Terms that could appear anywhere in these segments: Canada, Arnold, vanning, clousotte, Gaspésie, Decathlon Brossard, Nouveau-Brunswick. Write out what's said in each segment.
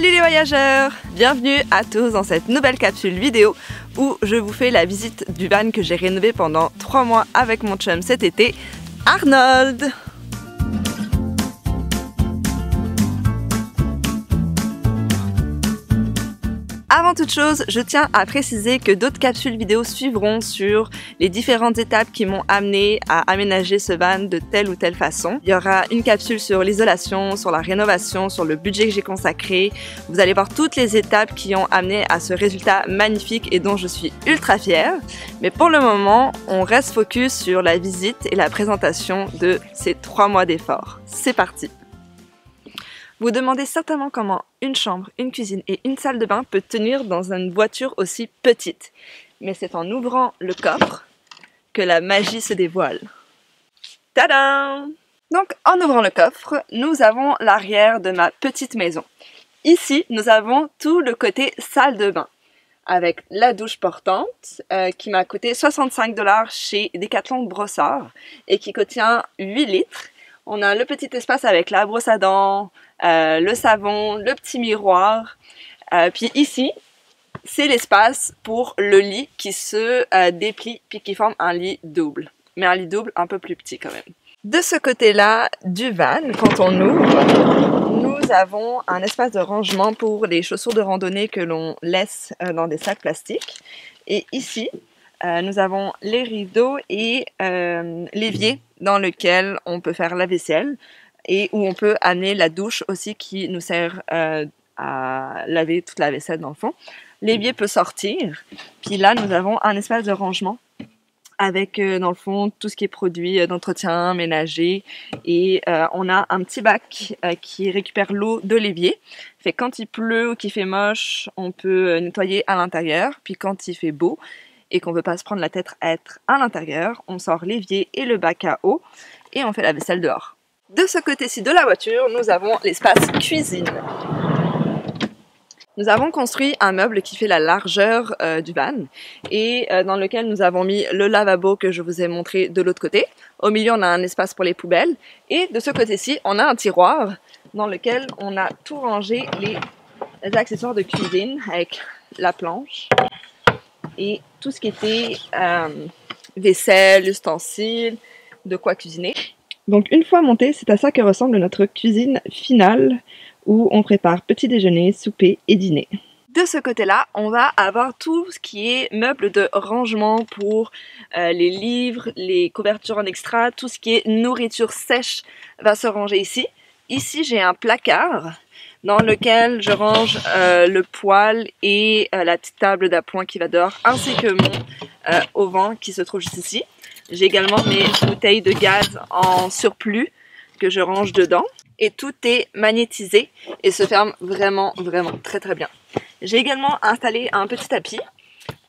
Salut les voyageurs! Bienvenue à tous dans cette nouvelle capsule vidéo où je vous fais la visite du van que j'ai rénové pendant 3 mois avec mon chum cet été, Arnold! Avant toute chose, je tiens à préciser que d'autres capsules vidéo suivront sur les différentes étapes qui m'ont amené à aménager ce van de telle ou telle façon. Il y aura une capsule sur l'isolation, sur la rénovation, sur le budget que j'ai consacré. Vous allez voir toutes les étapes qui ont amené à ce résultat magnifique et dont je suis ultra fière. Mais pour le moment, on reste focus sur la visite et la présentation de ces 3 mois d'efforts. C'est parti! Vous vous demandez certainement comment une chambre, une cuisine et une salle de bain peut tenir dans une voiture aussi petite. Mais c'est en ouvrant le coffre que la magie se dévoile. Tadam! Donc en ouvrant le coffre, nous avons l'arrière de ma petite maison. Ici, nous avons tout le côté salle de bain, avec la douche portante qui m'a coûté 65 $ chez Decathlon Brossard et qui contient 8 litres. On a le petit espace avec la brosse à dents, le savon, le petit miroir. Puis ici, c'est l'espace pour le lit qui se déplie puis qui forme un lit double. Mais un lit double un peu plus petit quand même. De ce côté-là du van, quand on ouvre, nous avons un espace de rangement pour les chaussures de randonnée que l'on laisse dans des sacs plastiques. Et ici, nous avons les rideaux et l'évier dans lequel on peut faire la vaisselle et où on peut amener la douche aussi qui nous sert à laver toute la vaisselle dans le fond. L'évier peut sortir, puis là nous avons un espace de rangement avec dans le fond tout ce qui est produit d'entretien, ménager, et on a un petit bac qui récupère l'eau de l'évier. Fait quand il pleut ou qu'il fait moche, on peut nettoyer à l'intérieur, puis quand il fait beau, et qu'on ne veut pas se prendre la tête à être à l'intérieur, on sort l'évier et le bac à eau et on fait la vaisselle dehors. De ce côté-ci de la voiture, nous avons l'espace cuisine. Nous avons construit un meuble qui fait la largeur du van et dans lequel nous avons mis le lavabo que je vous ai montré de l'autre côté. Au milieu, on a un espace pour les poubelles et de ce côté-ci, on a un tiroir dans lequel on a tout rangé les accessoires de cuisine avec la planche et tout ce qui était vaisselle, ustensiles, de quoi cuisiner. Donc une fois monté, c'est à ça que ressemble notre cuisine finale où on prépare petit déjeuner, souper et dîner. De ce côté-là, on va avoir tout ce qui est meubles de rangement pour les livres, les couvertures en extra, tout ce qui est nourriture sèche va se ranger ici. Ici, j'ai un placard dans lequel je range le poêle et la petite table d'appoint qui va dehors, ainsi que mon auvent qui se trouve juste ici. J'ai également mes bouteilles de gaz en surplus que je range dedans. Et tout est magnétisé et se ferme vraiment, vraiment très très bien. J'ai également installé un petit tapis,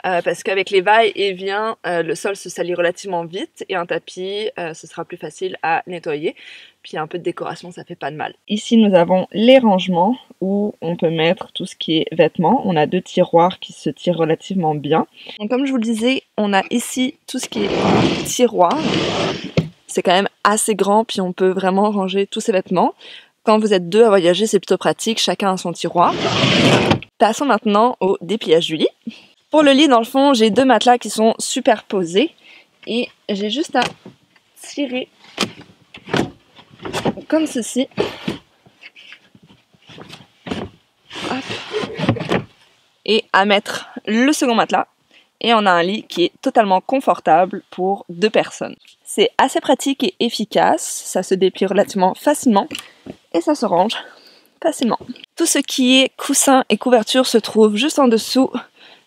parce qu'avec les vailles et vient, le sol se salit relativement vite et un tapis, ce sera plus facile à nettoyer. Puis un peu de décoration, ça fait pas de mal. Ici, nous avons les rangements où on peut mettre tout ce qui est vêtements. On a 2 tiroirs qui se tirent relativement bien. Donc, comme je vous le disais, on a ici tout ce qui est tiroir. C'est quand même assez grand, puis on peut vraiment ranger tous ses vêtements. Quand vous êtes 2 à voyager, c'est plutôt pratique, chacun a son tiroir. Passons maintenant au dépliage du lit. Pour le lit, dans le fond, j'ai 2 matelas qui sont superposés et j'ai juste à tirer comme ceci. Hop. Et à mettre le second matelas. Et on a un lit qui est totalement confortable pour 2 personnes. C'est assez pratique et efficace, ça se déplie relativement facilement et ça se range facilement. Tout ce qui est coussin et couverture se trouve juste en dessous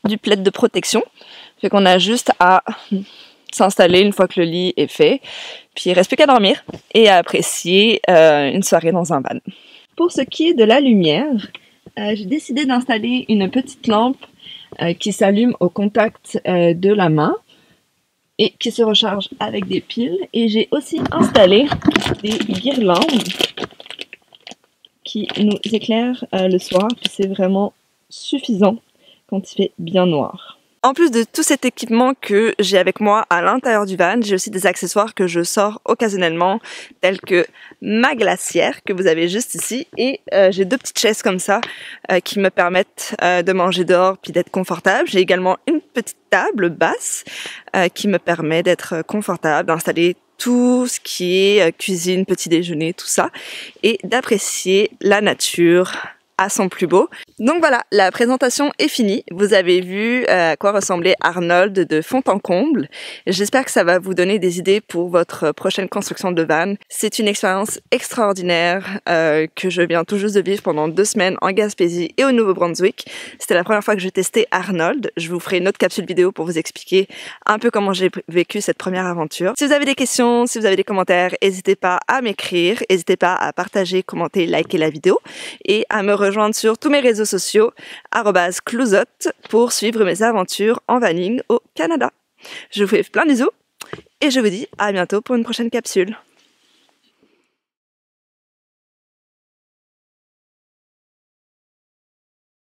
du plaid de protection, fait qu'on a juste à s'installer une fois que le lit est fait, puis il reste plus qu'à dormir et à apprécier une soirée dans un van. Pour ce qui est de la lumière, j'ai décidé d'installer une petite lampe qui s'allume au contact de la main et qui se recharge avec des piles, et j'ai aussi installé des guirlandes qui nous éclairent le soir, puis c'est vraiment suffisant quand il fait bien noir. En plus de tout cet équipement que j'ai avec moi à l'intérieur du van, j'ai aussi des accessoires que je sors occasionnellement, tels que ma glacière que vous avez juste ici, et j'ai deux petites chaises comme ça qui me permettent de manger dehors puis d'être confortable. J'ai également une petite table basse qui me permet d'être confortable, d'installer tout ce qui est cuisine, petit déjeuner, tout ça, et d'apprécier la nature à son plus beau. Donc voilà, la présentation est finie. Vous avez vu à quoi ressemblait Arnold de fond en comble. J'espère que ça va vous donner des idées pour votre prochaine construction de van. C'est une expérience extraordinaire que je viens tout juste de vivre pendant 2 semaines en Gaspésie et au Nouveau-Brunswick. C'était la première fois que j'ai testé Arnold. Je vous ferai une autre capsule vidéo pour vous expliquer un peu comment j'ai vécu cette première aventure. Si vous avez des questions, si vous avez des commentaires, n'hésitez pas à m'écrire, n'hésitez pas à partager, commenter, liker la vidéo et à me rejoindre sur tous mes réseaux sociaux @clousotte pour suivre mes aventures en vanning au Canada. Je vous fais plein de bisous et je vous dis à bientôt pour une prochaine capsule.